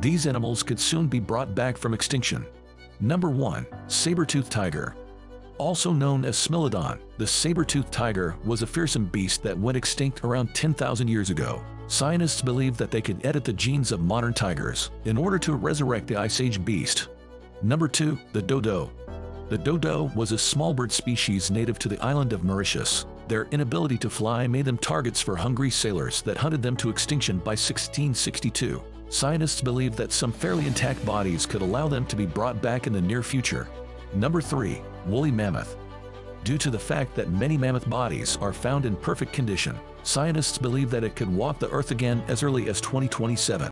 These animals could soon be brought back from extinction. Number 1. Saber-toothed tiger. Also known as Smilodon, the saber-toothed tiger was a fearsome beast that went extinct around 10,000 years ago. Scientists believe that they could edit the genes of modern tigers in order to resurrect the Ice Age beast. Number 2. The dodo. The dodo was a small bird species native to the island of Mauritius. Their inability to fly made them targets for hungry sailors that hunted them to extinction by 1662. Scientists believe that some fairly intact bodies could allow them to be brought back in the near future. Number 3. Woolly mammoth. Due to the fact that many mammoth bodies are found in perfect condition, scientists believe that it could walk the Earth again as early as 2027.